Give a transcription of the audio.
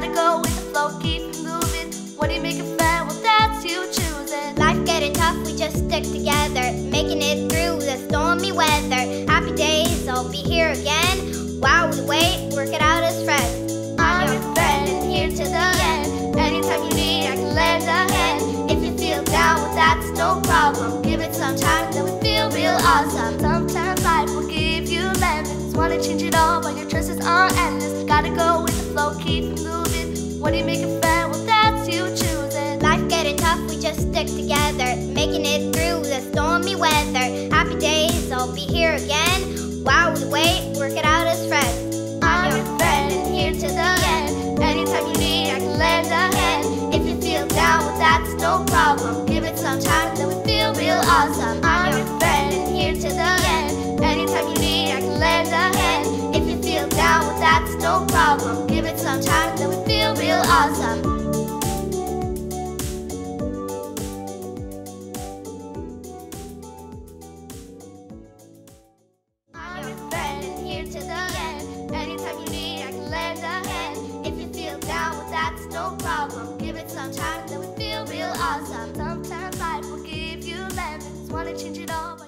gotta go with the flow, keep it moving. When you make a plan, well that's you choosing. Life getting tough, we just stick together, making it through the stormy weather. Happy days, I'll be here again. While we wait, work it out as friends. I'm your friend and here to the end. Anytime you need, I can lend a hand. If you feel down, well that's no problem. Give it some time, then we feel real awesome. Sometimes life will give you lemons. Wanna change it all, but your choices are endless. Gotta go with the flow, keep it moving. When you make a plan, well that's you choosing. Life getting tough, we just stick together, making it through the stormy weather. Happy days, I'll be here again. While we wait, work it out as friends. To the end. Anytime you need, I can lend a hand. If you feel down, well that's no problem. Give it some time, then we feel real awesome. I'm your friend and here to the end. Anytime you need, I can lend a hand. If you feel down, well that's no problem. Give it some time, then we feel real awesome. No problem, give it some time, then we feel real awesome. Sometimes life will give you lemons. Wanna change it all, but